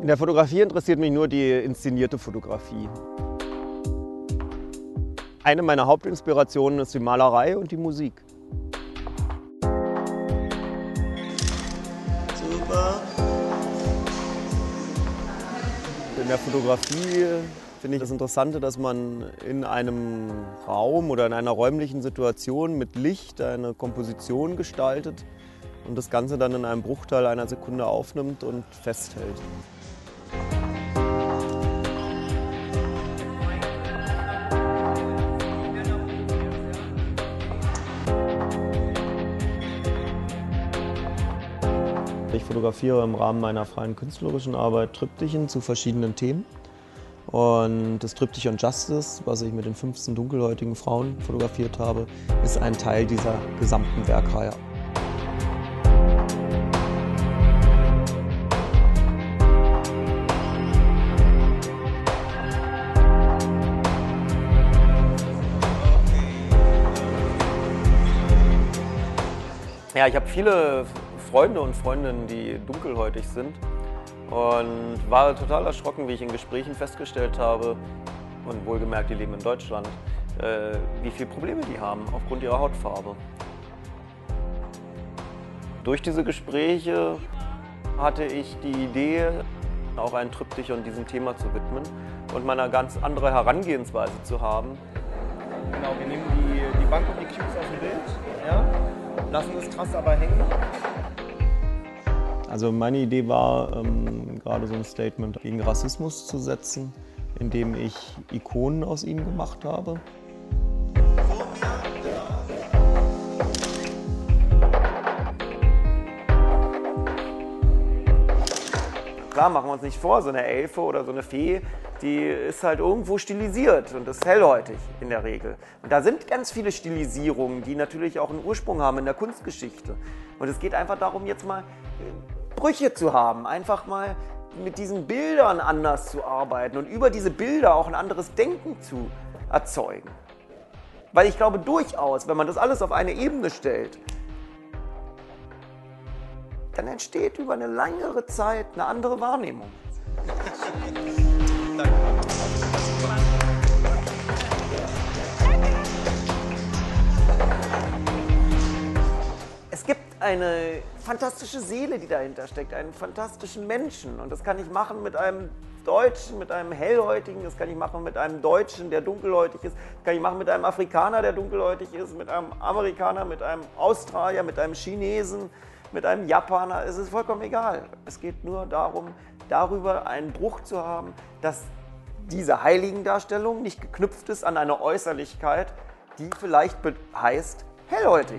In der Fotografie interessiert mich nur die inszenierte Fotografie. Eine meiner Hauptinspirationen ist die Malerei und die Musik. Super. In der Fotografie finde ich das Interessante, dass man in einem Raum oder in einer räumlichen Situation mit Licht eine Komposition gestaltet und das Ganze dann in einem Bruchteil einer Sekunde aufnimmt und festhält. Ich fotografiere im Rahmen meiner freien künstlerischen Arbeit Triptychen zu verschiedenen Themen. Und das Triptych on Justice, was ich mit den 15 dunkelhäutigen Frauen fotografiert habe, ist ein Teil dieser gesamten Werkreihe. Ja, ich habe viele Freunde und Freundinnen, die dunkelhäutig sind, und war total erschrocken, wie ich in Gesprächen festgestellt habe, und wohlgemerkt, die leben in Deutschland, wie viele Probleme die haben aufgrund ihrer Hautfarbe. Durch diese Gespräche hatte ich die Idee, auch ein Triptych und diesem Thema zu widmen und mal eine ganz andere Herangehensweise zu haben. Genau, wir nehmen die Bank und die Cubes aus dem Bild, ja, lassen das krass aber hängen. Also meine Idee war, gerade so ein Statement gegen Rassismus zu setzen, indem ich Ikonen aus ihnen gemacht habe. Klar, machen wir uns nicht vor, so eine Elfe oder so eine Fee, die ist halt irgendwo stilisiert und ist hellhäutig in der Regel. Und da sind ganz viele Stilisierungen, die natürlich auch einen Ursprung haben in der Kunstgeschichte. Und es geht einfach darum, jetzt mal Brüche zu haben, einfach mal mit diesen Bildern anders zu arbeiten und über diese Bilder auch ein anderes Denken zu erzeugen. Weil ich glaube durchaus, wenn man das alles auf eine Ebene stellt, dann entsteht über eine längere Zeit eine andere Wahrnehmung. Es gibt eine fantastische Seele, die dahinter steckt, einen fantastischen Menschen. Und das kann ich machen mit einem Deutschen, mit einem Hellhäutigen, das kann ich machen mit einem Deutschen, der dunkelhäutig ist, das kann ich machen mit einem Afrikaner, der dunkelhäutig ist, mit einem Amerikaner, mit einem Australier, mit einem Chinesen, mit einem Japaner. Es ist vollkommen egal. Es geht nur darum, darüber einen Bruch zu haben, dass diese Heiligendarstellung nicht geknüpft ist an eine Äußerlichkeit, die vielleicht heißt hellhäutig.